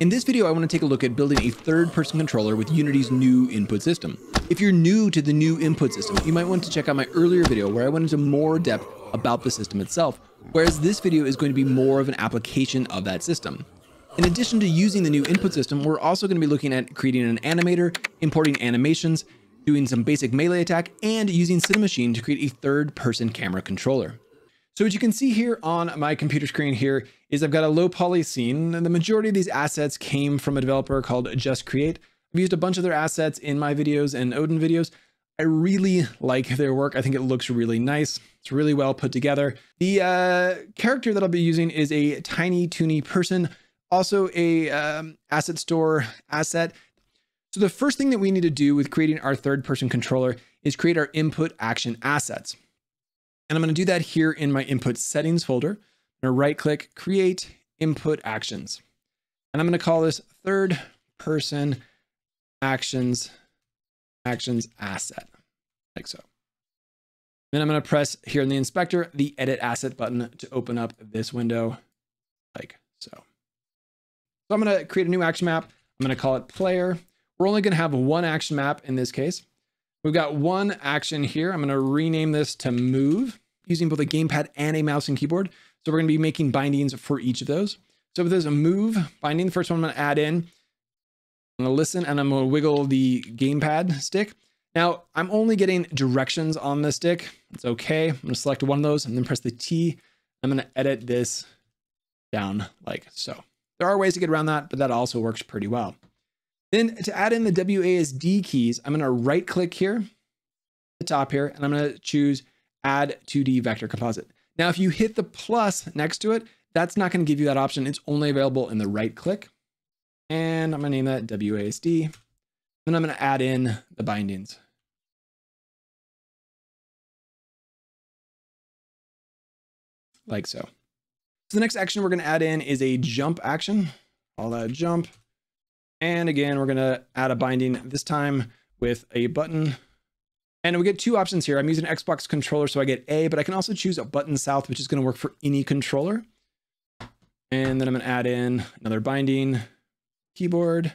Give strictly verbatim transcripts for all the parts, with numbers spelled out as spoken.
In this video, I want to take a look at building a third-person controller with Unity's new input system. If you're new to the new input system, you might want to check out my earlier video where I went into more depth about the system itself, whereas this video is going to be more of an application of that system. In addition to using the new input system, we're also going to be looking at creating an animator, importing animations, doing some basic melee attack, and using Cinemachine to create a third-person camera controller. So as you can see here on my computer screen here is I've got a low poly scene, and the majority of these assets came from a developer called Just Create. I've used a bunch of their assets in my videos and Odin videos. I really like their work. I think it looks really nice. It's really well put together. The uh, character that I'll be using is a Tiny Toony person, also a um, asset store asset. So the first thing that we need to do with creating our third person controller is create our input action assets. And I'm going to do that here in my input settings folder. I'm going to right click, create input actions. And I'm going to call this third person actions, actions asset, like so. Then I'm going to press here in the inspector, the edit asset button to open up this window, like so. So I'm going to create a new action map. I'm going to call it player. We're only going to have one action map in this case. We've got one action here. I'm going to rename this to move using both a gamepad and a mouse and keyboard. So we're going to be making bindings for each of those. So if there's a move binding, the first one I'm going to add in, I'm going to listen and I'm going to wiggle the gamepad stick. Now I'm only getting directions on the stick. It's okay. I'm going to select one of those and then press the T. I'm going to edit this down like so. There are ways to get around that, but that also works pretty well. Then to add in the W A S D keys, I'm going to right click here, the top here, and I'm going to choose add two D vector composite. Now, if you hit the plus next to it, that's not going to give you that option. It's only available in the right click. And I'm going to name that W A S D. Then I'm going to add in the bindings. Like so. So the next action we're going to add in is a jump action. All that jump. And again, we're going to add a binding this time with a button. And we get two options here. I'm using an Xbox controller, so I get A, but I can also choose a button south, which is going to work for any controller. And then I'm going to add in another binding keyboard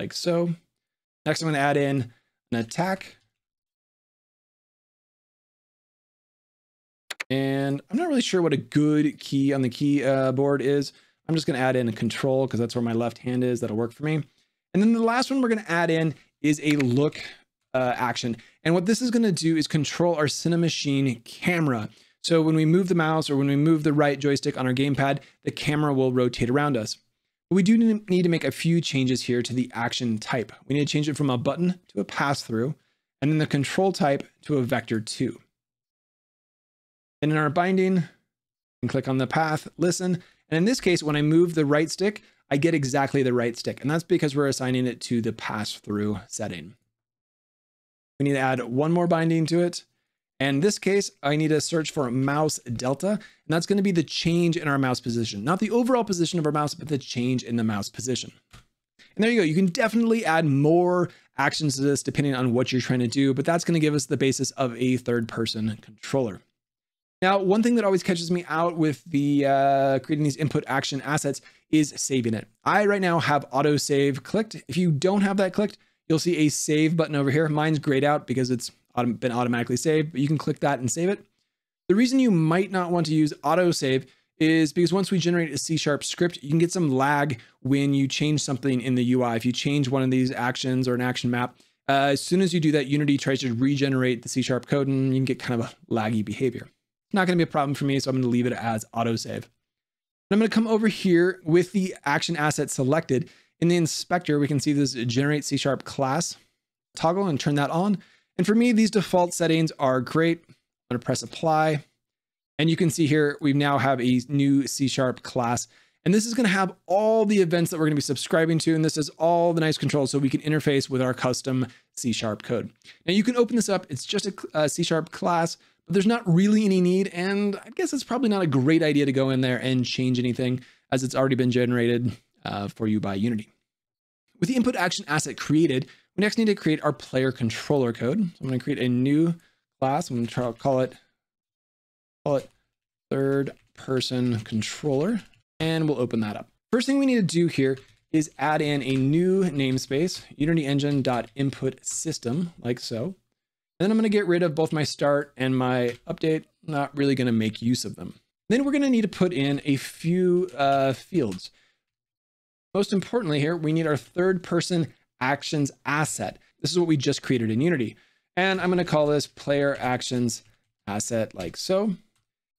like so. Next, I'm going to add in an attack. And I'm not really sure what a good key on the keyboard is. I'm just going to add in a control because that's where my left hand is. That'll work for me. And then the last one we're going to add in is a look uh, action. And what this is going to do is control our Cinemachine camera. So when we move the mouse or when we move the right joystick on our gamepad, the camera will rotate around us. But we do need to make a few changes here to the action type. We need to change it from a button to a pass-through and then the control type to a vector two. And in our binding, and click on the path, listen. And in this case, when I move the right stick, I get exactly the right stick. And that's because we're assigning it to the pass-through setting. We need to add one more binding to it. And in this case, I need to search for mouse delta. And that's going to be the change in our mouse position. Not the overall position of our mouse, but the change in the mouse position. And there you go. You can definitely add more actions to this depending on what you're trying to do. But that's going to give us the basis of a third-person controller. Now, one thing that always catches me out with the uh, creating these input action assets is saving it. I right now have auto save clicked. If you don't have that clicked, you'll see a save button over here. Mine's grayed out because it's auto been automatically saved, but you can click that and save it. The reason you might not want to use auto save is because once we generate a C sharp script, you can get some lag when you change something in the U I. If you change one of these actions or an action map, uh, as soon as you do that, Unity tries to regenerate the C sharp code and you can get kind of a laggy behavior. Not going to be a problem for me, so I'm going to leave it as autosave. I'm going to come over here with the action asset selected. In the inspector, we can see this generate C sharp class toggle and turn that on. And for me, these default settings are great. I'm going to press apply. And you can see here, we now have a new C sharp class. And this is going to have all the events that we're going to be subscribing to. And this is all the nice controls so we can interface with our custom C sharp code. Now you can open this up. It's just a, a C sharp class. But there's not really any need, and I guess it's probably not a great idea to go in there and change anything as it's already been generated uh, for you by Unity. With the input action asset created, we next need to create our player controller code. So I'm going to create a new class. I'm going to try, call it, call it third person controller, and we'll open that up. First thing we need to do here is add in a new namespace, UnityEngine.InputSystem, like so. And then I'm going to get rid of both my start and my update. I'm not really going to make use of them. Then we're going to need to put in a few uh, fields. Most importantly here, we need our third person actions asset. This is what we just created in Unity. And I'm going to call this player actions asset, like so.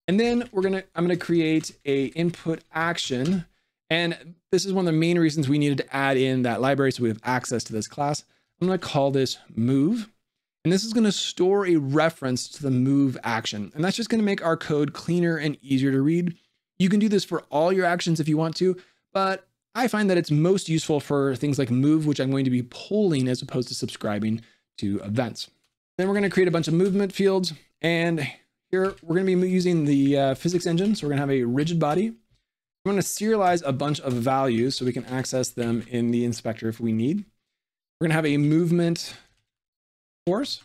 And then we're going to, I'm going to create a input action. And this is one of the main reasons we needed to add in that library, so we have access to this class. I'm going to call this move. And this is going to store a reference to the move action. And that's just going to make our code cleaner and easier to read. You can do this for all your actions if you want to, but I find that it's most useful for things like move, which I'm going to be polling as opposed to subscribing to events. Then we're going to create a bunch of movement fields. And here we're going to be using the uh, physics engine. So we're going to have a rigid body. We're going to serialize a bunch of values so we can access them in the inspector if we need. We're going to have a movement force.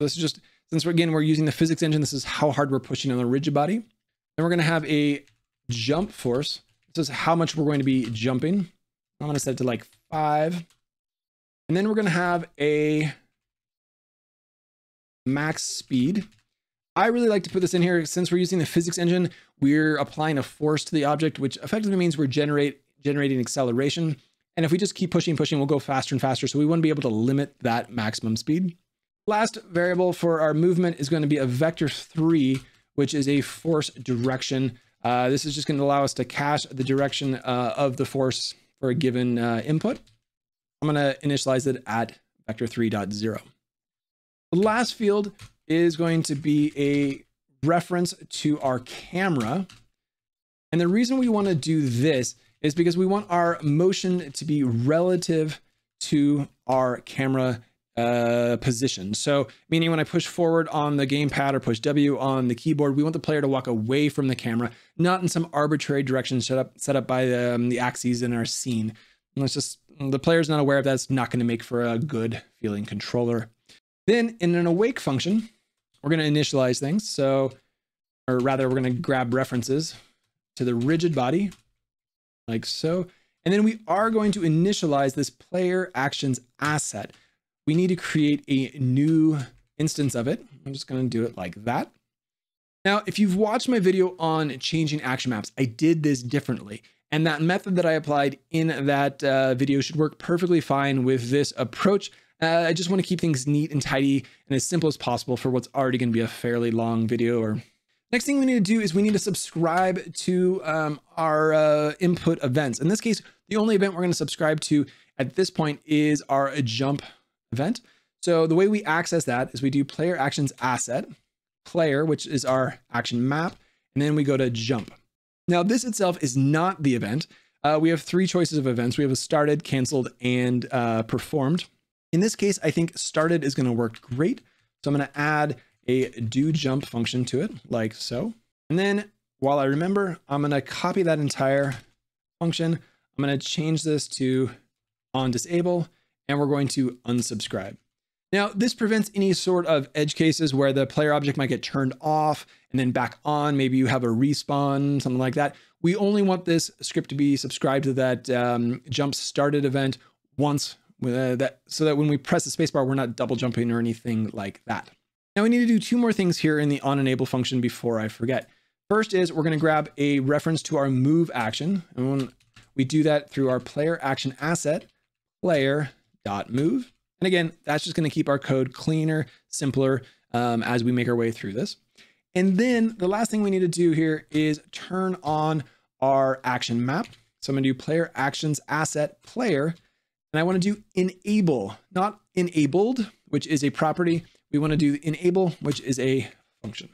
This is just, since we're, again, we're using the physics engine, this is how hard we're pushing on the rigid body. Then we're going to have a jump force. This is how much we're going to be jumping. I'm going to set it to like five. And then we're going to have a max speed. I really like to put this in here since we're using the physics engine, we're applying a force to the object, which effectively means we're generate, generating acceleration. And if we just keep pushing, pushing, we'll go faster and faster. So we want to be able to limit that maximum speed. Last variable for our movement is going to be a vector three, which is a force direction. Uh, this is just going to allow us to cache the direction uh, of the force for a given uh, input. I'm going to initialize it at vector three point zero. The last field is going to be a reference to our camera. And the reason we want to do this is because we want our motion to be relative to our camera uh, position. So meaning when I push forward on the gamepad or push W on the keyboard, we want the player to walk away from the camera, not in some arbitrary direction set up, set up by um, the axes in our scene. And that's just, the player's not aware of that. It's not going to make for a good feeling controller. Then in an awake function, we're going to initialize things. So, or rather, we're going to grab references to the rigid body, like so. And then we are going to initialize this player actions asset. We need to create a new instance of it. I'm just going to do it like that. Now, if you've watched my video on changing action maps, I did this differently. And that method that I applied in that uh, video should work perfectly fine with this approach. Uh, I just want to keep things neat and tidy and as simple as possible for what's already going to be a fairly long video. Or next thing we need to do is we need to subscribe to um, our uh, input events. In this case, the only event we're going to subscribe to at this point is our jump event. So the way we access that is we do player actions asset, player, which is our action map, and then we go to jump. Now this itself is not the event. Uh, we have three choices of events. We have a started, canceled, and uh, performed. In this case, I think started is going to work great. So I'm going to add a do jump function to it, like so. And then while I remember, I'm going to copy that entire function. I'm going to change this to on disable, and we're going to unsubscribe. Now, this prevents any sort of edge cases where the player object might get turned off and then back on. Maybe you have a respawn, something like that. We only want this script to be subscribed to that um, jump started event once, uh, that, so that when we press the spacebar, we're not double jumping or anything like that. Now we need to do two more things here in the onEnable function before I forget. First is we're going to grab a reference to our move action. And when we do that through our player action asset, player.move. And again, that's just going to keep our code cleaner, simpler um, as we make our way through this. And then the last thing we need to do here is turn on our action map. So I'm going to do player actions asset player. And I want to do enable, not enabled, which is a property. We want to do enable, which is a function.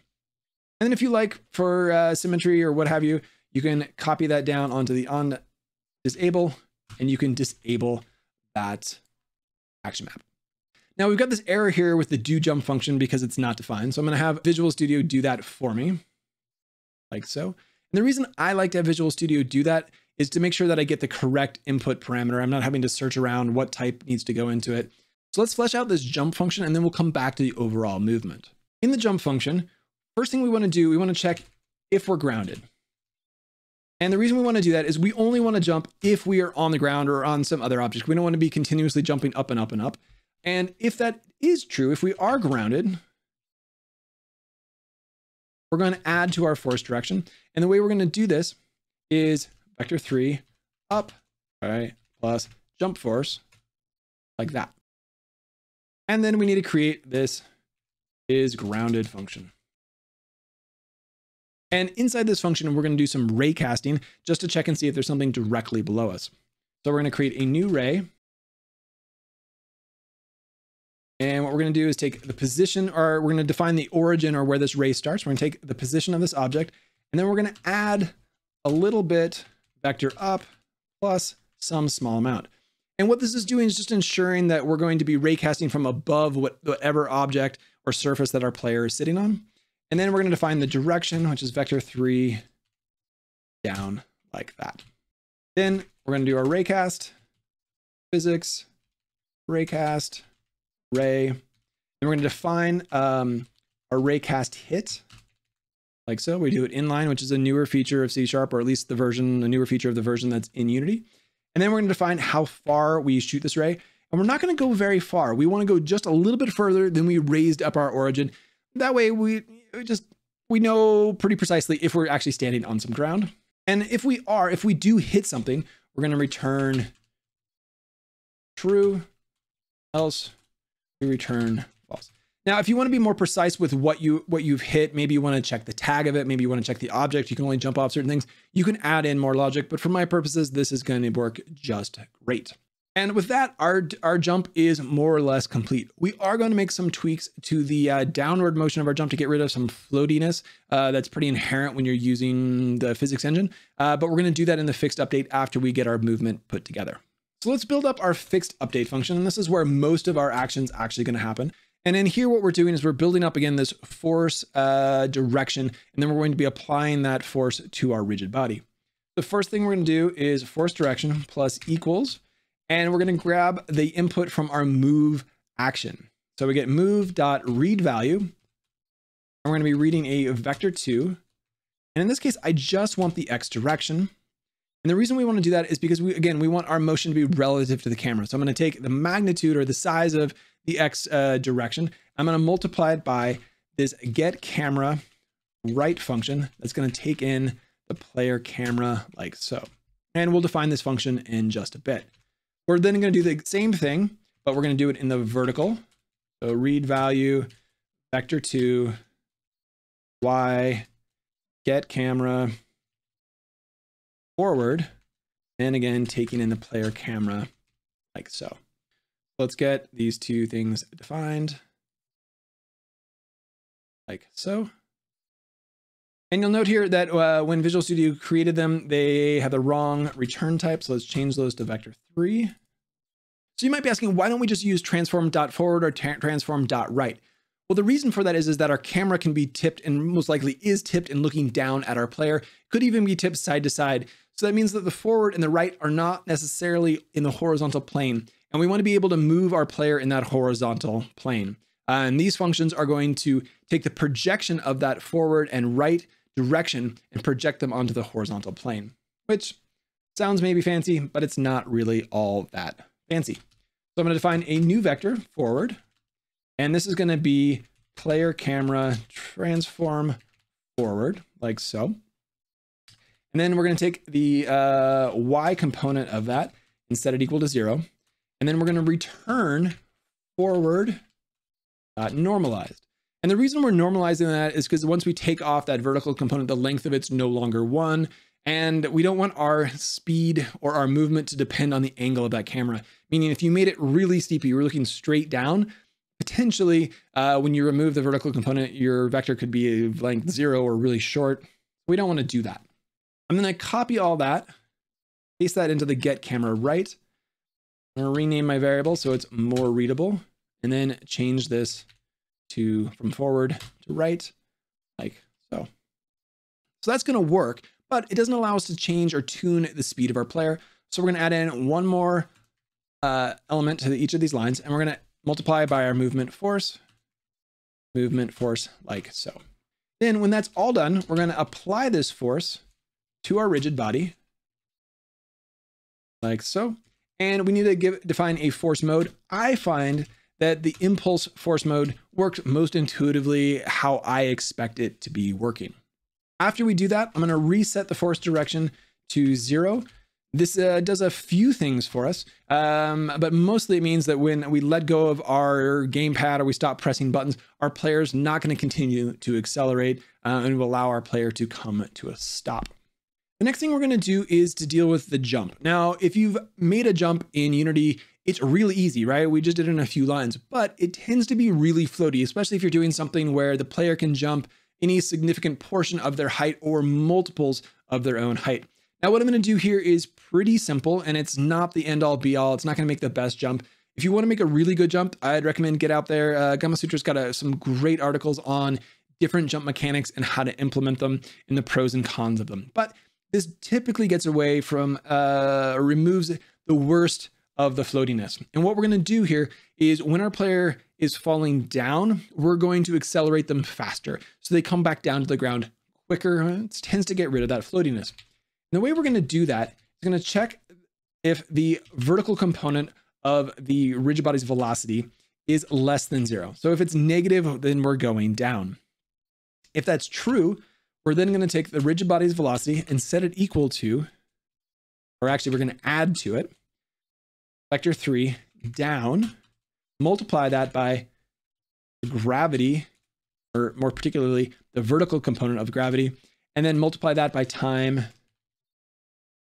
And then if you like, for uh, symmetry or what have you, you can copy that down onto the on disable, and you can disable that action map. Now we've got this error here with the do jump function because it's not defined. So I'm going to have Visual Studio do that for me, like so. And the reason I like to have Visual Studio do that is to make sure that I get the correct input parameter. I'm not having to search around what type needs to go into it. So let's flesh out this jump function and then we'll come back to the overall movement. In the jump function, first thing we want to do, we want to check if we're grounded. And the reason we want to do that is we only want to jump if we are on the ground or on some other object. We don't want to be continuously jumping up and up and up. And if that is true, if we are grounded, we're going to add to our force direction. And the way we're going to do this is vector three up, all right, plus jump force, like that. And then we need to create this is grounded function. And inside this function, we're going to do some ray casting just to check and see if there's something directly below us. So we're going to create a new ray. And what we're going to do is take the position, or we're going to define the origin or where this ray starts. We're going to take the position of this object, and then we're going to add a little bit vector up plus some small amount. And what this is doing is just ensuring that we're going to be ray casting from above what, whatever object or surface that our player is sitting on. And then we're going to define the direction, which is vector three down, like that. Then we're going to do our raycast, physics, raycast, ray. And we're going to define um, our raycast hit, like so. We do it inline, which is a newer feature of C sharp, or at least the version, a newer feature of the version that's in Unity. And then we're going to define how far we shoot this ray. And we're not going to go very far. We want to go just a little bit further than we raised up our origin. That way we just, we know pretty precisely if we're actually standing on some ground. And if we are, if we do hit something, we're going to return true, else we return false. Now, if you want to be more precise with what, you, what you've hit, maybe you want to check the tag of it, maybe you want to check the object, you can only jump off certain things, you can add in more logic, but for my purposes, this is going to work just great. And with that, our, our jump is more or less complete. We are going to make some tweaks to the uh, downward motion of our jump to get rid of some floatiness uh, that's pretty inherent when you're using the physics engine. Uh, but we're going to do that in the fixed update after we get our movement put together. So let's build up our fixed update function. And this is where most of our action's actually going to happen. And in here, what we're doing is we're building up again this force uh, direction, and then we're going to be applying that force to our rigid body. The first thing we're going to do is force direction plus equals. And we're going to grab the input from our move action. So we get move.read value. And we're going to be reading a vector two. And in this case, I just want the X direction. And the reason we want to do that is because we, again, we want our motion to be relative to the camera. So I'm going to take the magnitude or the size of the X uh, direction. I'm going to multiply it by this get camera right function that's going to take in the player camera like so. And we'll define this function in just a bit. We're then going to do the same thing, but we're going to do it in the vertical. So read value, vector two, y, get camera, forward, and again, taking in the player camera like so. Let's get these two things defined like so. And you'll note here that uh, when Visual Studio created them, they had the wrong return type. So let's change those to vector three. So you might be asking, why don't we just use transform.forward or transform.right? Well, the reason for that is, is that our camera can be tipped and most likely is tipped and looking down at our player. Could even be tipped side to side. So that means that the forward and the right are not necessarily in the horizontal plane. And we want to be able to move our player in that horizontal plane. Uh, and these functions are going to take the projection of that forward and right direction and project them onto the horizontal plane, which sounds maybe fancy, but it's not really all that fancy. So I'm going to define a new vector forward, and this is going to be player camera transform forward like so. And then we're going to take the uh, Y component of that and set it equal to zero. And then we're going to return forward uh, normalized. And the reason we're normalizing that is because once we take off that vertical component, the length of it's no longer one, and we don't want our speed or our movement to depend on the angle of that camera. Meaning if you made it really steep, you were looking straight down, potentially uh, when you remove the vertical component, your vector could be length zero or really short. We don't want to do that. I'm going to copy all that, paste that into the get camera right. I'm going to rename my variable so it's more readable, and then change this to from forward to right, like so. So that's going to work, but it doesn't allow us to change or tune the speed of our player. So we're going to add in one more uh, element to each of these lines, and we're going to multiply by our movement force, movement force, like so. Then when that's all done, we're going to apply this force to our rigid body, like so. And we need to give, define a force mode. I find that the impulse force mode works most intuitively how I expect it to be working. After we do that, I'm going to reset the force direction to zero. This uh, does a few things for us, um, but mostly it means that when we let go of our gamepad or we stop pressing buttons, our player's not going to continue to accelerate uh, and will allow our player to come to a stop. The next thing we're going to do is to deal with the jump. Now, if you've made a jump in Unity, it's really easy, right? We just did it in a few lines, but it tends to be really floaty, especially if you're doing something where the player can jump any significant portion of their height or multiples of their own height. Now, what I'm going to do here is pretty simple, and it's not the end all be all. It's not going to make the best jump. If you want to make a really good jump, I'd recommend get out there. Uh, Gamasutra's got a, some great articles on different jump mechanics and how to implement them and the pros and cons of them. But this typically gets away from, uh, removes the worst of the floatiness. And what we're going to do here is when our player is falling down, we're going to accelerate them faster, so they come back down to the ground quicker. It tends to get rid of that floatiness. And the way we're going to do that is going to check if the vertical component of the rigid body's velocity is less than zero. So if it's negative, then we're going down. If that's true, we're then going to take the rigid body's velocity and set it equal to, or actually we're going to add to it, vector three down, multiply that by gravity, or more particularly the vertical component of gravity, and then multiply that by time,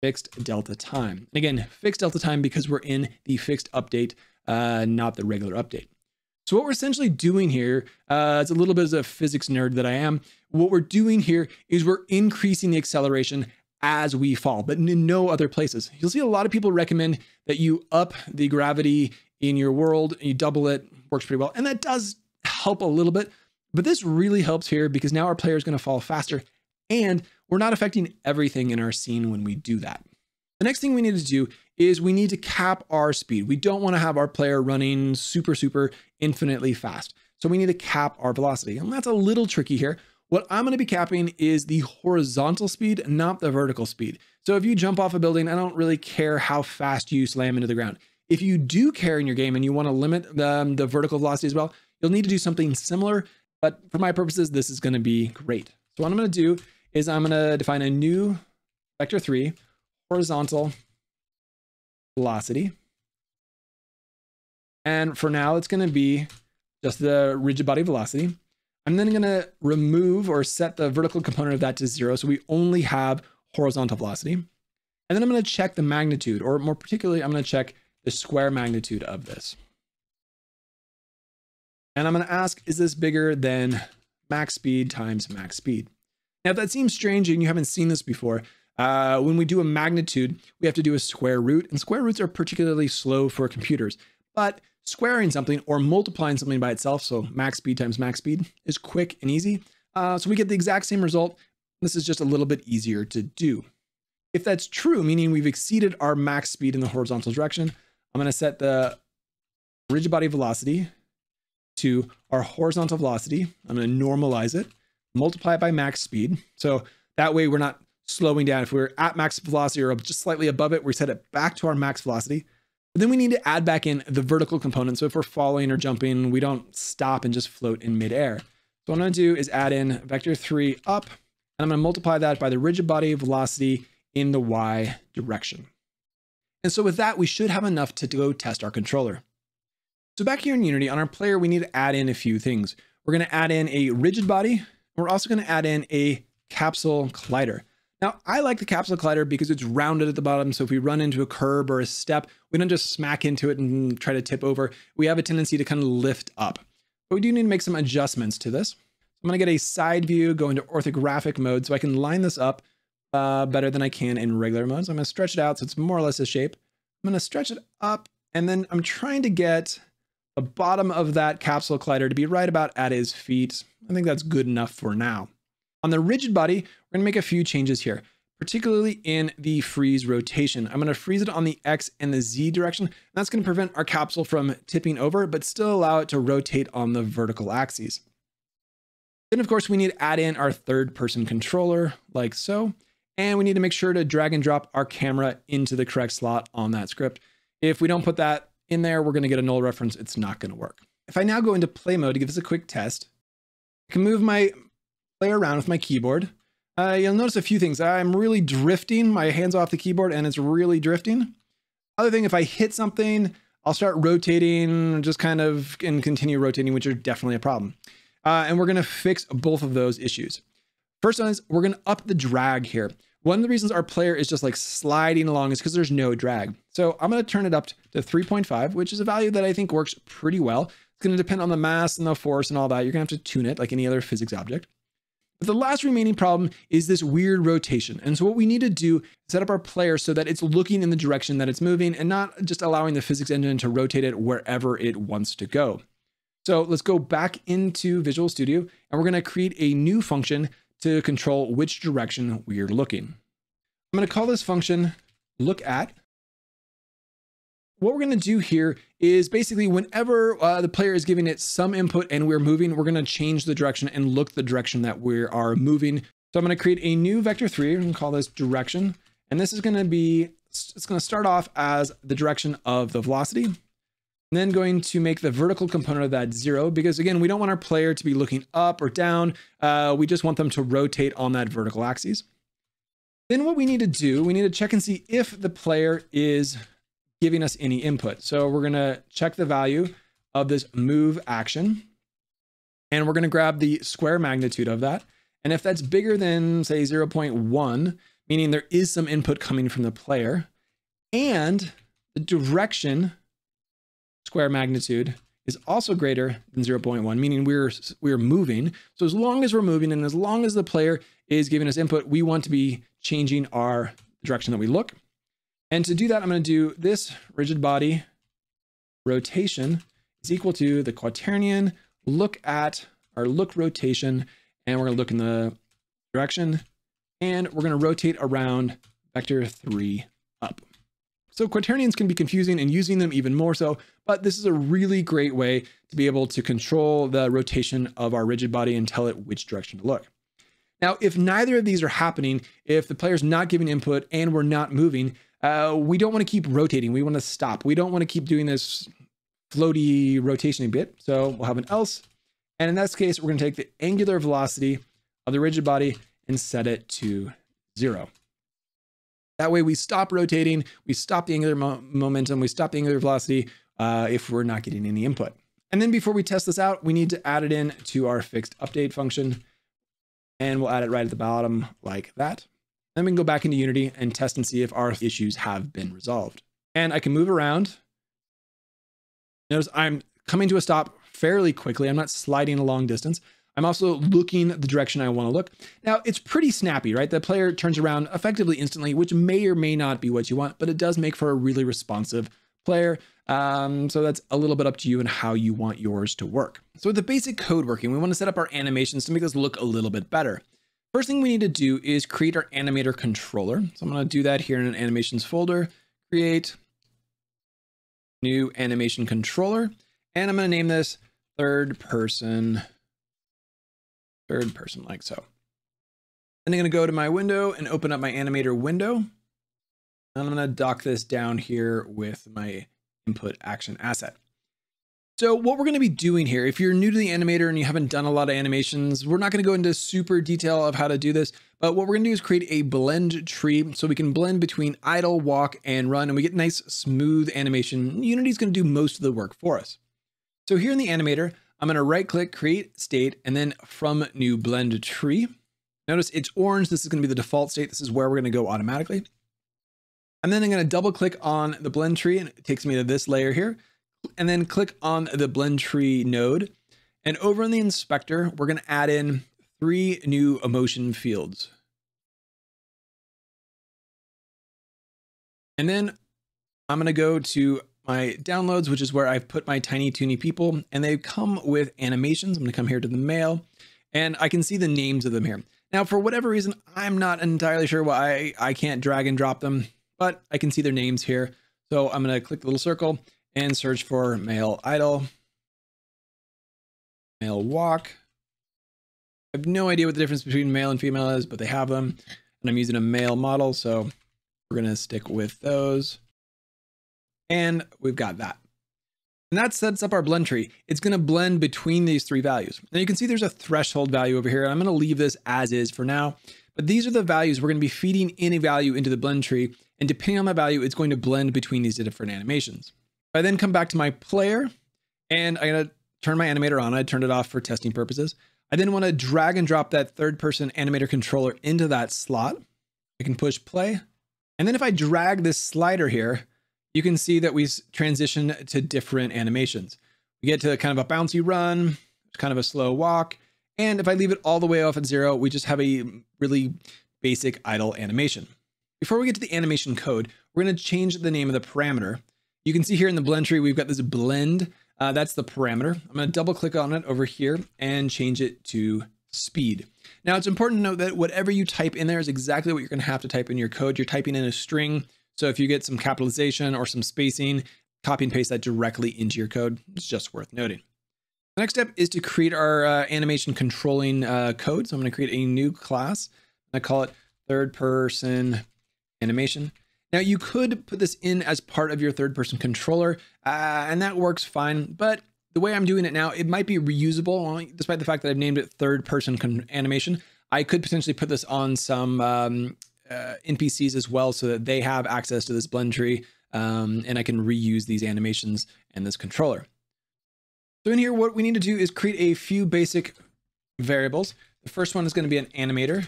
fixed delta time. And again, fixed delta time because we're in the fixed update, uh, not the regular update. So what we're essentially doing here, uh, it's a little bit as a physics nerd that I am. What we're doing here is we're increasing the acceleration as we fall, but in no other places. You'll see a lot of people recommend that you up the gravity in your world, you double it, works pretty well. And that does help a little bit, but this really helps here because now our player is going to fall faster and we're not affecting everything in our scene when we do that. The next thing we need to do is we need to cap our speed. We don't want to have our player running super, super infinitely fast. So we need to cap our velocity. And that's a little tricky here. What I'm going to be capping is the horizontal speed, not the vertical speed. So if you jump off a building, I don't really care how fast you slam into the ground. If you do care in your game and you want to limit the, the vertical velocity as well, you'll need to do something similar. But for my purposes, this is going to be great. So what I'm going to do is I'm going to define a new vector three horizontal velocity. And for now, it's going to be just the rigid body velocity. I'm then going to remove or set the vertical component of that to zero, so we only have horizontal velocity. And then I'm going to check the magnitude, or more particularly, I'm going to check the square magnitude of this. And I'm going to ask, is this bigger than max speed times max speed? Now, if that seems strange and you haven't seen this before, uh, when we do a magnitude, we have to do a square root, and square roots are particularly slow for computers. But squaring something or multiplying something by itself, so max speed times max speed, is quick and easy. Uh, so we get the exact same result. This is just a little bit easier to do. If that's true, meaning we've exceeded our max speed in the horizontal direction, I'm going to set the rigid body velocity to our horizontal velocity. I'm going to normalize it, multiply it by max speed. So that way we're not slowing down. If we're at max velocity or just slightly above it, we set it back to our max velocity. But then we need to add back in the vertical component. So if we're falling or jumping, we don't stop and just float in midair. So what I'm going to do is add in vector three up, and I'm going to multiply that by the rigid body velocity in the Y direction. And so with that, we should have enough to go test our controller. So back here in Unity on our player, we need to add in a few things. We're going to add in a rigid body. We're also going to add in a capsule collider. Now, I like the capsule collider because it's rounded at the bottom. So if we run into a curb or a step, we don't just smack into it and try to tip over. We have a tendency to kind of lift up, but we do need to make some adjustments to this. I'm going to get a side view, go into orthographic mode so I can line this up uh, better than I can in regular mode. So I'm going to stretch it out so it's more or less a shape. I'm going to stretch it up, and then I'm trying to get the bottom of that capsule collider to be right about at his feet. I think that's good enough for now. On the rigid body, we're going to make a few changes here, particularly in the freeze rotation. I'm going to freeze it on the X and the Z direction. And that's going to prevent our capsule from tipping over, but still allow it to rotate on the vertical axes. Then, of course, we need to add in our third person controller like so. And we need to make sure to drag and drop our camera into the correct slot on that script. If we don't put that in there, we're going to get a null reference. It's not going to work. If I now go into play mode to give this a quick test, I can move my player around with my keyboard. Uh, you'll notice a few things. I'm really drifting. My hand's off the keyboard and it's really drifting. Other thing, if I hit something, I'll start rotating, just kind of, and continue rotating, which are definitely a problem. Uh, and we're going to fix both of those issues. First one is we're going to up the drag here. One of the reasons our player is just like sliding along is because there's no drag. So I'm going to turn it up to three point five, which is a value that I think works pretty well. It's going to depend on the mass and the force and all that. You're going to have to tune it like any other physics object. But the last remaining problem is this weird rotation. And so what we need to do is set up our player so that it's looking in the direction that it's moving and not just allowing the physics engine to rotate it wherever it wants to go. So let's go back into Visual Studio and we're going to create a new function to control which direction we are looking. I'm going to call this function look at. What we're going to do here is basically whenever uh, the player is giving it some input and we're moving, we're going to change the direction and look the direction that we are moving. So I'm going to create a new vector three and call this direction. And this is going to be, it's going to start off as the direction of the velocity. And then going to make the vertical component of that zero, because again, we don't want our player to be looking up or down. Uh, we just want them to rotate on that vertical axis. Then what we need to do, we need to check and see if the player is giving us any input. So we're going to check the value of this move action, and we're going to grab the square magnitude of that. And if that's bigger than say zero point one, meaning there is some input coming from the player, and the direction square magnitude is also greater than zero point one, meaning we're we're moving. So as long as we're moving and as long as the player is giving us input, we want to be changing our direction that we look. And to do that, I'm going to do this rigid body rotation is equal to the quaternion look at our look rotation, and we're going to look in the direction, and we're going to rotate around vector three up. So quaternions can be confusing and using them even more so, but this is a really great way to be able to control the rotation of our rigid body and tell it which direction to look. Now, if neither of these are happening, if the player's not giving input and we're not moving, uh, we don't want to keep rotating. We want to stop. We don't want to keep doing this floaty rotation bit. So we'll have an else. And in this case, we're going to take the angular velocity of the rigid body and set it to zero. That way we stop rotating, we stop the angular mo momentum, we stop the angular velocity uh, if we're not getting any input. And then before we test this out, we need to add it in to our fixed update function, and we'll add it right at the bottom like that. Then we can go back into Unity and test and see if our issues have been resolved. And I can move around. Notice I'm coming to a stop fairly quickly. I'm not sliding a long distance. I'm also looking the direction I want to look. Now, it's pretty snappy, right? The player turns around effectively instantly, which may or may not be what you want, but it does make for a really responsive player. Um, so that's a little bit up to you and how you want yours to work. So with the basic code working, we want to set up our animations to make this look a little bit better. First thing we need to do is create our animator controller. So I'm going to do that here in an animations folder, create new animation controller, and I'm going to name this third person Third person like so. And I'm going to go to my window and open up my animator window. And I'm going to dock this down here with my input action asset. So what we're going to be doing here, if you're new to the animator and you haven't done a lot of animations, we're not going to go into super detail of how to do this, but what we're going to do is create a blend tree so we can blend between idle, walk, and run, and we get nice smooth animation. Unity's going to do most of the work for us. So here in the animator, I'm going to right click, create state, and then from new blend tree. Notice it's orange. This is going to be the default state. This is where we're going to go automatically. And then I'm going to double click on the blend tree, and it takes me to this layer here, and then click on the blend tree node. And over in the inspector, we're going to add in three new emotion fields. And then I'm going to go to my downloads, which is where I've put my Tiny Toony people, and they come with animations. I'm going to come here to the mail, and I can see the names of them here. Now, for whatever reason, I'm not entirely sure why I can't drag and drop them, but I can see their names here. So I'm going to click the little circle and search for male idol, male walk. I have no idea what the difference between male and female is, but they have them. and I'm using a male model, so we're gonna stick with those. And we've got that. And that sets up our blend tree. It's gonna blend between these three values. Now you can see there's a threshold value over here. I'm gonna leave this as is for now, but these are the values we're gonna be feeding in a value into the blend tree. And depending on that value, it's going to blend between these different animations. I then come back to my player and I'm gonna turn my animator on. I turned it off for testing purposes. I then wanna drag and drop that third person animator controller into that slot. I can push play. And then if I drag this slider here, you can see that we transition to different animations. We get to kind of a bouncy run, kind of a slow walk. And if I leave it all the way off at zero, we just have a really basic idle animation. Before we get to the animation code, we're gonna change the name of the parameter. You can see here in the blend tree, we've got this blend, uh, that's the parameter. I'm gonna double click on it over here and change it to speed. Now it's important to note that whatever you type in there is exactly what you're gonna have to type in your code. You're typing in a string. So if you get some capitalization or some spacing, copy and paste that directly into your code. It's just worth noting. The next step is to create our uh, animation controlling uh, code. So I'm gonna create a new class. I call it third person animation. Now you could put this in as part of your third person controller uh, and that works fine, but the way I'm doing it now, it might be reusable despite the fact that I've named it third person animation. I could potentially put this on some um, uh, N P Cs as well so that they have access to this blend tree um, and I can reuse these animations and this controller. So in here, what we need to do is create a few basic variables. The first one is going to be an animator.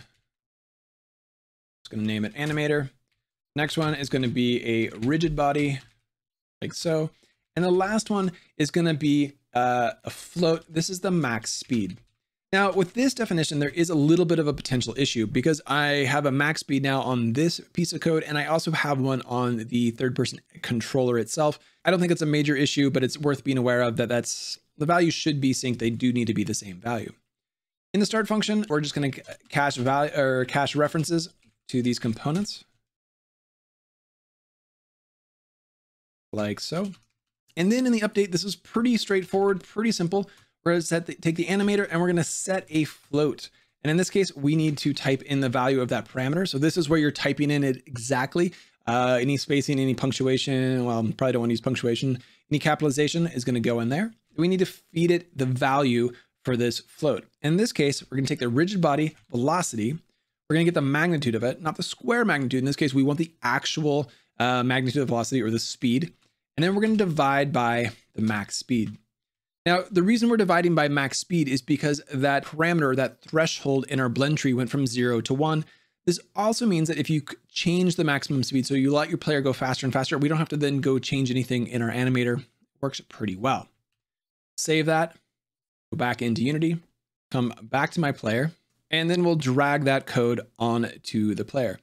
It's going to name it animator. Next one is going to be a rigid body, like so. And the last one is going to be uh, a float. This is the max speed. Now with this definition, there is a little bit of a potential issue because I have a max speed now on this piece of code. And I also have one on the third person controller itself. I don't think it's a major issue, but it's worth being aware of that. That's the values should be synced. They do need to be the same value. In the start function, we're just going to cache value or cache references to these components. Like so. And then in the update, this is pretty straightforward, pretty simple. We're gonna set the, take the animator and we're gonna set a float. And in this case, we need to type in the value of that parameter. So this is where you're typing in it exactly. Uh, any spacing, any punctuation, well, probably don't wanna use punctuation. Any capitalization is gonna go in there. We need to feed it the value for this float. In this case, we're gonna take the rigid body velocity. We're gonna get the magnitude of it, not the square magnitude. In this case, we want the actual uh, magnitude of velocity or the speed. And then we're going to divide by the max speed. Now, the reason we're dividing by max speed is because that parameter, that threshold in our blend tree went from zero to one. This also means that if you change the maximum speed, so you let your player go faster and faster, we don't have to then go change anything in our animator. It works pretty well. Save that, go back into Unity, come back to my player, and then we'll drag that code on to the player.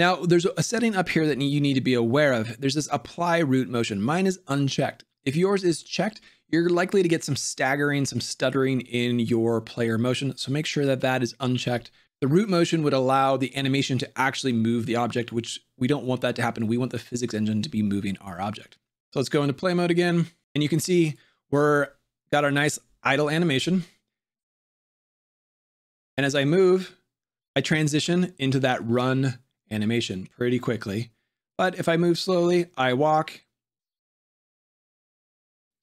Now there's a setting up here that you need to be aware of. There's this apply root motion. Mine is unchecked. If yours is checked, you're likely to get some staggering, some stuttering in your player motion. So make sure that that is unchecked. The root motion would allow the animation to actually move the object, which we don't want that to happen. We want the physics engine to be moving our object. So let's go into play mode again. And you can see we're got our nice idle animation. And as I move, I transition into that run animation pretty quickly. But if I move slowly, I walk.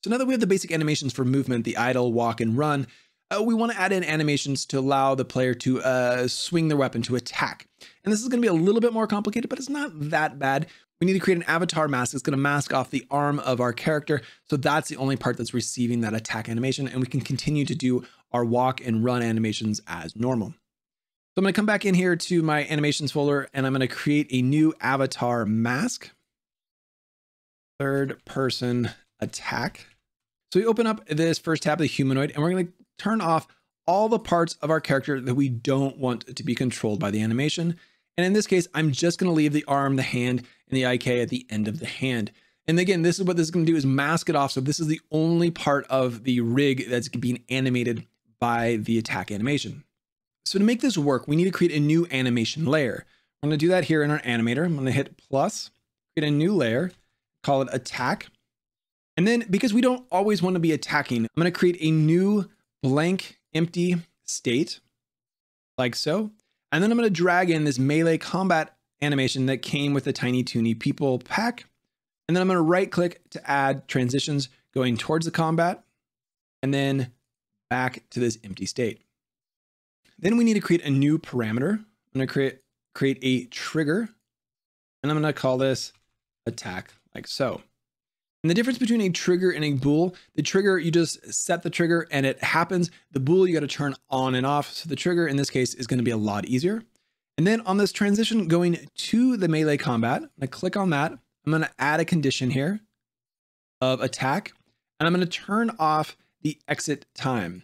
So now that we have the basic animations for movement, the idle, walk, and run, uh, we want to add in animations to allow the player to uh, swing their weapon, to attack. And this is going to be a little bit more complicated, but it's not that bad. We need to create an avatar mask. It's going to mask off the arm of our character. So that's the only part that's receiving that attack animation. And we can continue to do our walk and run animations as normal. So I'm going to come back in here to my animations folder and I'm going to create a new avatar mask. Third person attack. So we open up this first tab of the humanoid and we're going to turn off all the parts of our character that we don't want to be controlled by the animation. And in this case, I'm just going to leave the arm, the hand, and the I K at the end of the hand. And again, this is what this is going to do is mask it off. So this is the only part of the rig that's being animated by the attack animation. So to make this work, we need to create a new animation layer. I'm going to do that here in our animator. I'm going to hit plus, create a new layer, call it attack. And then because we don't always want to be attacking, I'm going to create a new blank empty state like so. And then I'm going to drag in this melee combat animation that came with the Tiny Toony People pack. And then I'm going to right click to add transitions going towards the combat and then back to this empty state. Then we need to create a new parameter. I'm going to create, create a trigger, and I'm going to call this attack, like so. And the difference between a trigger and a bool, the trigger, you just set the trigger and it happens. The bool, you got to turn on and off. So the trigger in this case is going to be a lot easier. And then on this transition going to the melee combat, I'm going to click on that. I'm going to add a condition here of attack, and I'm going to turn off the exit time.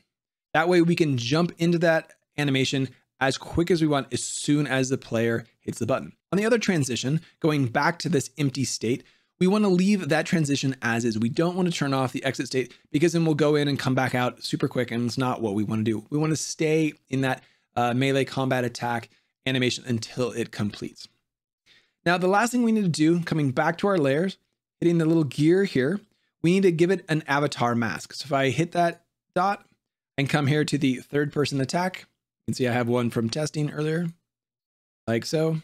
That way we can jump into that animation as quick as we want, as soon as the player hits the button. On the other transition, going back to this empty state, we want to leave that transition as is. We don't want to turn off the exit state because then we'll go in and come back out super quick, and it's not what we want to do. We want to stay in that uh, melee combat attack animation until it completes. Now, the last thing we need to do, coming back to our layers, hitting the little gear here, we need to give it an avatar mask. So if I hit that dot and come here to the third person attack, you can see I have one from testing earlier, like so.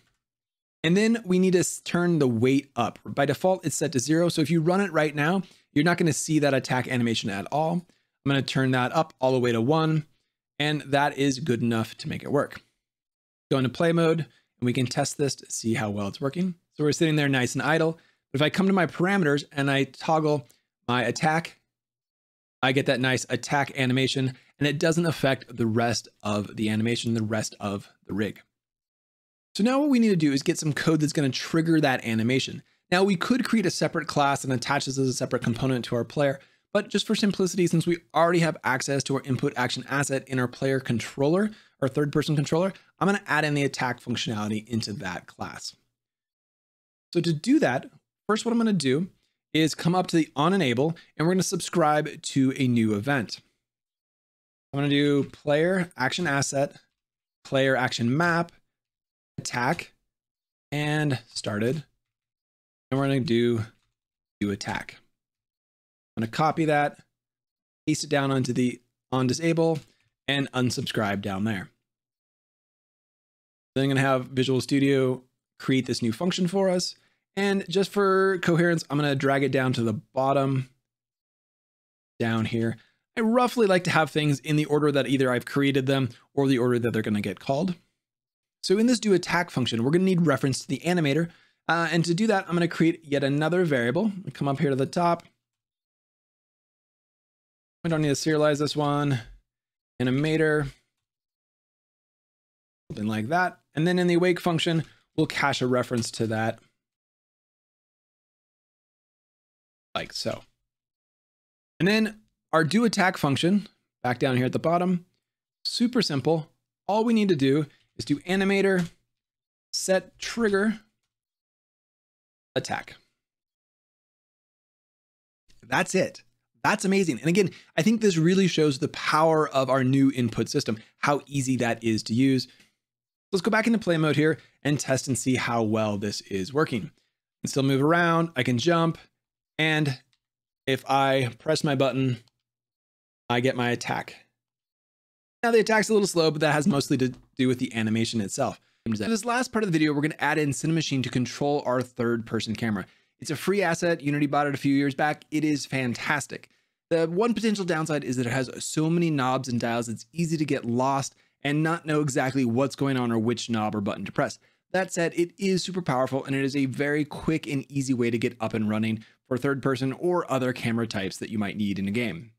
And then we need to turn the weight up. By default, it's set to zero. So if you run it right now, you're not going to see that attack animation at all. I'm going to turn that up all the way to one, and that is good enough to make it work. Go into play mode, and we can test this to see how well it's working. So we're sitting there nice and idle. But if I come to my parameters and I toggle my attack, I get that nice attack animation, and it doesn't affect the rest of the animation, the rest of the rig. So now what we need to do is get some code that's going to trigger that animation. Now we could create a separate class and attach this as a separate component to our player, but just for simplicity, since we already have access to our input action asset in our player controller, our third person controller, I'm going to add in the attack functionality into that class. So to do that, first what I'm going to do is come up to the on enable, and we're going to subscribe to a new event. I'm going to do player action asset, player action map, attack, and started. And we're going to do do attack. I'm going to copy that, paste it down onto the on disable, and unsubscribe down there. Then I'm going to have Visual Studio create this new function for us. And just for coherence, I'm going to drag it down to the bottom down here. I roughly like to have things in the order that either I've created them or the order that they're going to get called. So in this do attack function, we're going to need reference to the animator. Uh, and to do that, I'm going to create yet another variable. I come up here to the top. I don't need to serialize this one. Animator, something like that. And then in the awake function, we'll cache a reference to that, like so. And then our do attack function, back down here at the bottom, super simple. All we need to do is do animator, set trigger, attack. That's it. That's amazing. And again, I think this really shows the power of our new input system, how easy that is to use. Let's go back into play mode here and test and see how well this is working. I can still move around, I can jump, and if I press my button, I get my attack. Now the attack's a little slow, but that has mostly to do with the animation itself. For this last part of the video, we're going to add in Cinemachine to control our third person camera. It's a free asset. Unity bought it a few years back. It is fantastic. The one potential downside is that it has so many knobs and dials, it's easy to get lost and not know exactly what's going on or which knob or button to press. That said, it is super powerful, and it is a very quick and easy way to get up and running for third person or other camera types that you might need in a game.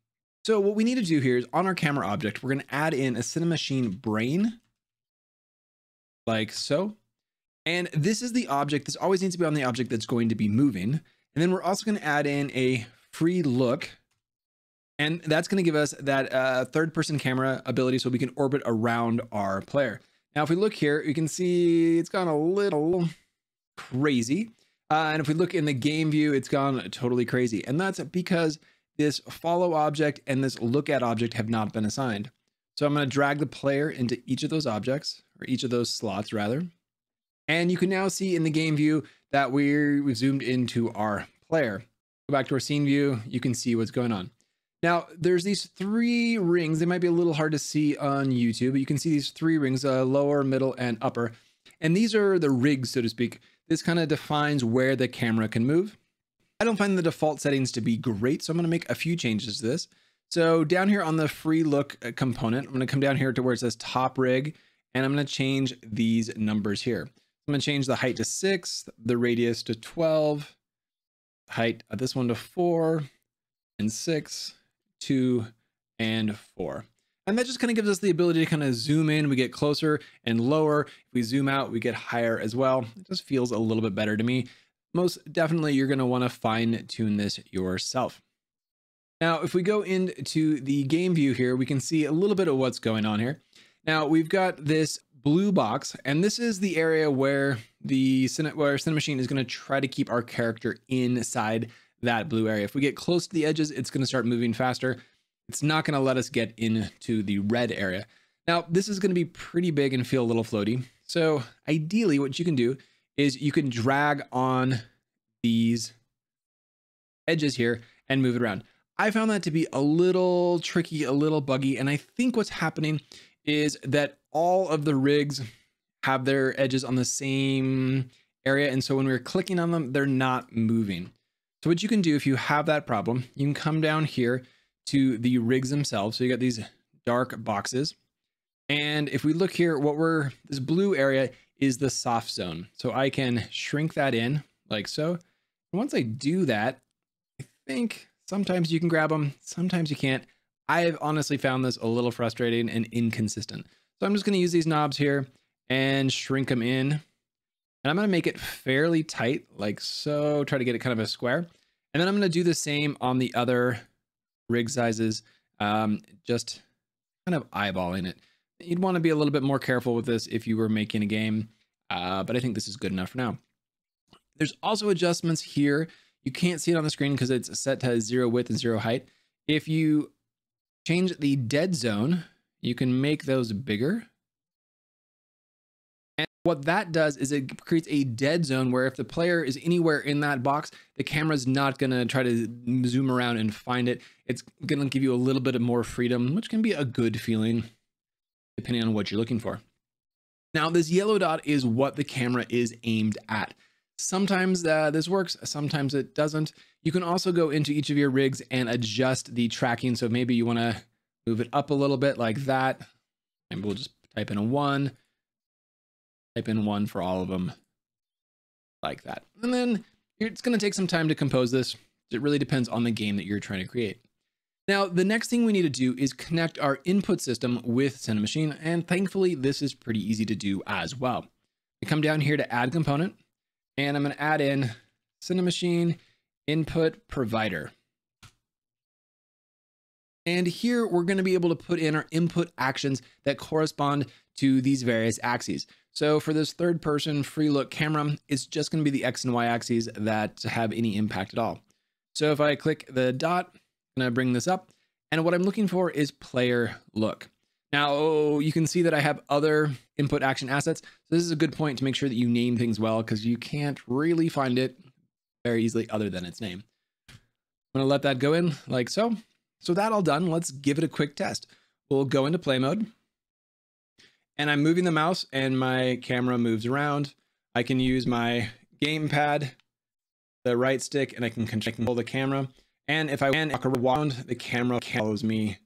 So what we need to do here is on our camera object, we're going to add in a Cinemachine brain, like so. And this is the object. This always needs to be on the object that's going to be moving. And then we're also going to add in a free look. And that's going to give us that uh, third person camera ability so we can orbit around our player. Now, if we look here, you can see it's gone a little crazy. Uh, and if we look in the game view, it's gone totally crazy. And that's because this follow object and this look at object have not been assigned. So I'm going to drag the player into each of those objects, or each of those slots rather. And you can now see in the game view that we're, we've zoomed into our player. Go back to our scene view. You can see what's going on. Now there's these three rings. They might be a little hard to see on YouTube, but you can see these three rings, uh, lower, middle, and upper. And these are the rigs, so to speak. This kind of defines where the camera can move. I don't find the default settings to be great, so I'm gonna make a few changes to this. So down here on the free look component, I'm gonna come down here to where it says top rig, and I'm gonna change these numbers here. I'm gonna change the height to six, the radius to twelve, height of this one to four and six, two and four. And that just kind of gives us the ability to kind of zoom in. We get closer and lower. If we zoom out, we get higher as well. It just feels a little bit better to me. Most definitely, you're going to want to fine tune this yourself. Now, if we go into the game view here, we can see a little bit of what's going on here. Now, we've got this blue box, and this is the area where the where Cinemachine is going to try to keep our character inside that blue area. If we get close to the edges, it's going to start moving faster. It's not going to let us get into the red area. Now, this is going to be pretty big and feel a little floaty. So ideally, what you can do is you can drag on these edges here and move it around. I found that to be a little tricky, a little buggy. And I think what's happening is that all of the rigs have their edges on the same area. And so when we're clicking on them, they're not moving. So what you can do if you have that problem, you can come down here to the rigs themselves. So you got these dark boxes. And if we look here, what we're, this blue area is the soft zone. So I can shrink that in like so. And once I do that, I think sometimes you can grab them, sometimes you can't. I have honestly found this a little frustrating and inconsistent. So I'm just gonna use these knobs here and shrink them in. And I'm gonna make it fairly tight, like so, try to get it kind of a square. And then I'm gonna do the same on the other rig sizes, um, just kind of eyeballing it. You'd wanna be a little bit more careful with this if you were making a game, uh, but I think this is good enough for now. There's also adjustments here. You can't see it on the screen because it's set to zero width and zero height. If you change the dead zone, you can make those bigger. What that does is it creates a dead zone where if the player is anywhere in that box, the camera's not going to try to zoom around and find it. It's going to give you a little bit of more freedom, which can be a good feeling depending on what you're looking for. Now, this yellow dot is what the camera is aimed at. Sometimes uh, this works, sometimes it doesn't. You can also go into each of your rigs and adjust the tracking. So maybe you want to move it up a little bit like that. And we'll just type in a one. Type in one for all of them like that. And then it's going to take some time to compose this. It really depends on the game that you're trying to create. Now, the next thing we need to do is connect our input system with Cinemachine. And thankfully, this is pretty easy to do as well. I come down here to add component, and I'm going to add in Cinemachine input provider. And here we're going to be able to put in our input actions that correspond to these various axes. So for this third person free look camera, it's just going to be the X and Y axes that have any impact at all. So if I click the dot, I'm going to bring this up, and what I'm looking for is player look. Now, oh, you can see that I have other input action assets. So this is a good point to make sure that you name things well, because you can't really find it very easily other than its name. I'm going to let that go in like so. So that all done, let's give it a quick test. We'll go into play mode. And I'm moving the mouse and my camera moves around. I can use my gamepad, the right stick, and I can control the camera. And if I walk around, the camera follows me.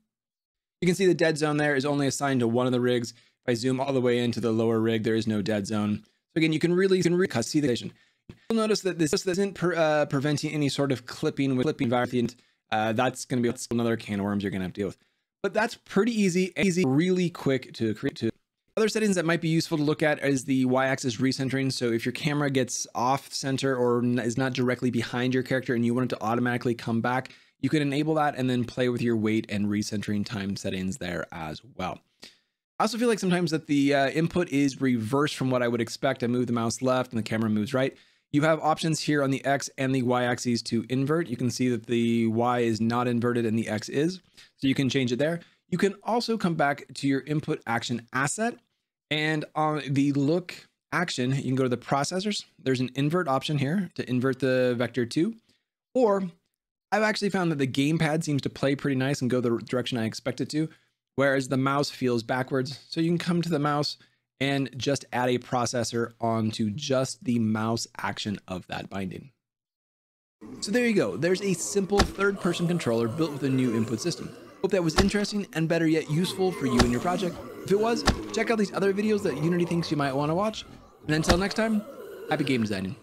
You can see the dead zone there is only assigned to one of the rigs. If I zoom all the way into the lower rig, there is no dead zone. So again, you can really, you can really see the vision. You'll notice that this isn't per, uh, preventing any sort of clipping with clipping variant. Uh, that's going to be another can of worms you're going to have to deal with. But that's pretty easy, easy, really quick to create. To Other settings that might be useful to look at is the y-axis recentering. So if your camera gets off center or is not directly behind your character and you want it to automatically come back, you can enable that and then play with your weight and recentering time settings there as well. I also feel like sometimes that the uh, input is reversed from what I would expect. I move the mouse left and the camera moves right. You have options here on the X and the Y axes to invert. You can see that the Y is not inverted and the X is, so you can change it there. You can also come back to your input action asset, and on the look action, you can go to the processors. There's an invert option here to invert the vector to, or I've actually found that the gamepad seems to play pretty nice and go the direction I expect it to, whereas the mouse feels backwards. So you can come to the mouse and just add a processor onto just the mouse action of that binding. So there you go. There's a simple third-person controller built with a new input system. Hope that was interesting and better yet useful for you and your project. If it was, check out these other videos that Unity thinks you might want to watch. And until next time, happy game designing.